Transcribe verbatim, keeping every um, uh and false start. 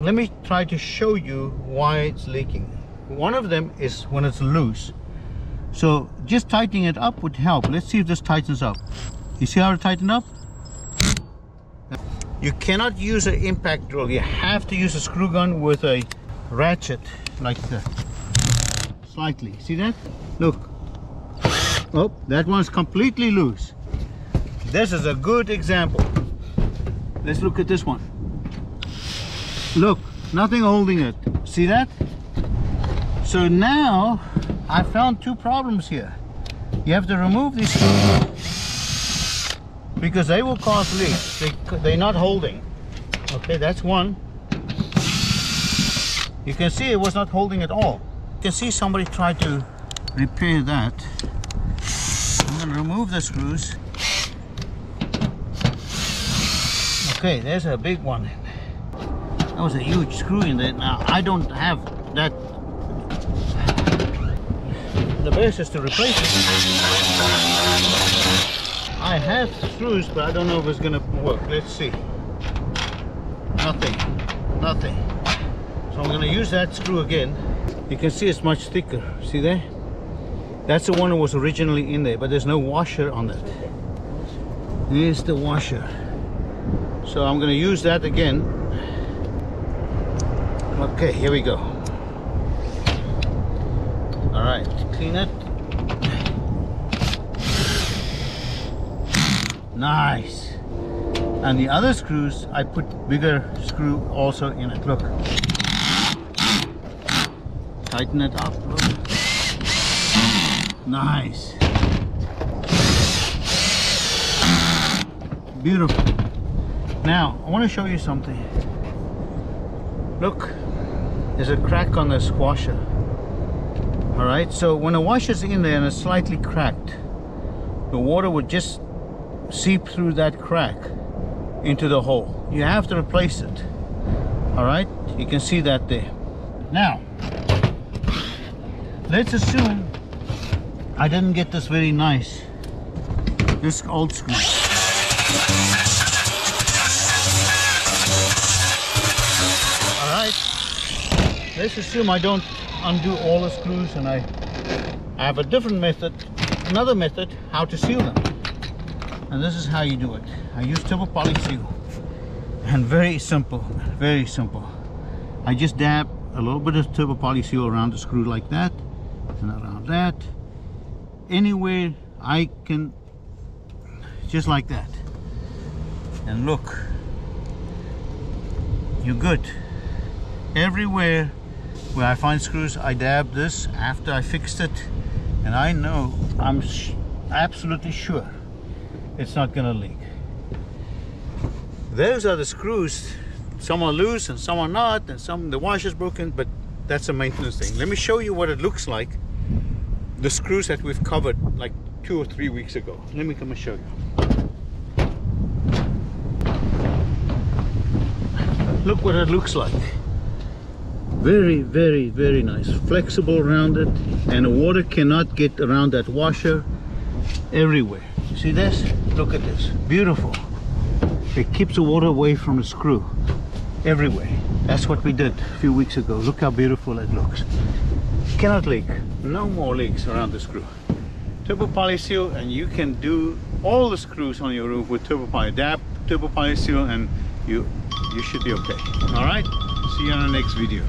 Let me try to show you why it's leaking. One of them is when it's loose. So just tightening it up would help. Let's see if this tightens up. You see how it tightened up? You cannot use an impact drill. You have to use a screw gun with a ratchet like that. Slightly. See that? Look. Oh, that one's completely loose. This is a good example. Let's look at this one. Look, nothing holding it. See that? So now I found two problems here. You have to remove these screws because they will cause leaks. They, they're not holding. Okay, that's one. You can see it was not holding at all. You can see somebody tried to repair that. I'm going to remove the screws. Okay, there's a big one. That was a huge screw in there. Now, I don't have that. The best is to replace it. I have screws, but I don't know if it's going to work. Let's see. Nothing. Nothing. So I'm going to use that screw again. You can see it's much thicker. See there? That's the one that was originally in there, but there's no washer on that. Here's the washer. So I'm going to use that again. Okay, here we go. All right, clean it. Nice. And the other screws, I put bigger screw also in it. Look. Tighten it up. Look. Nice. Beautiful. Now, I want to show you something. Look. There's a crack on this washer. All right, so when a washer's in there and it's slightly cracked, the water would just seep through that crack into the hole. You have to replace it. All right, you can see that there. Now, let's assume I didn't get this very nice. This old screw. Let's assume I don't undo all the screws and I, I have a different method, another method, how to seal them. And this is how you do it. I use Turbo Poly Seal. And very simple, very simple. I just dab a little bit of Turbo Poly Seal around the screw like that, and around that. Anywhere I can, just like that. And look, you're good. Everywhere where I find screws, I dab this after I fixed it, and I know, I'm sh absolutely sure it's not going to leak. Those are the screws. Some are loose and some are not, and some the washer's broken, but that's a maintenance thing. Let me show you what it looks like. The screws that we've covered like two or three weeks ago. Let me come and show you. Look what it looks like. Very, very, very nice. Flexible, rounded, and the water cannot get around that washer everywhere. See this? Look at this. Beautiful. It keeps the water away from the screw everywhere. That's what we did a few weeks ago. Look how beautiful it looks. Cannot leak. No more leaks around the screw. Turbo Poly Seal, and you can do all the screws on your roof with Turbo Poly. Dab, Turbo Poly Seal, and you, you should be okay. All right? See you on the next video.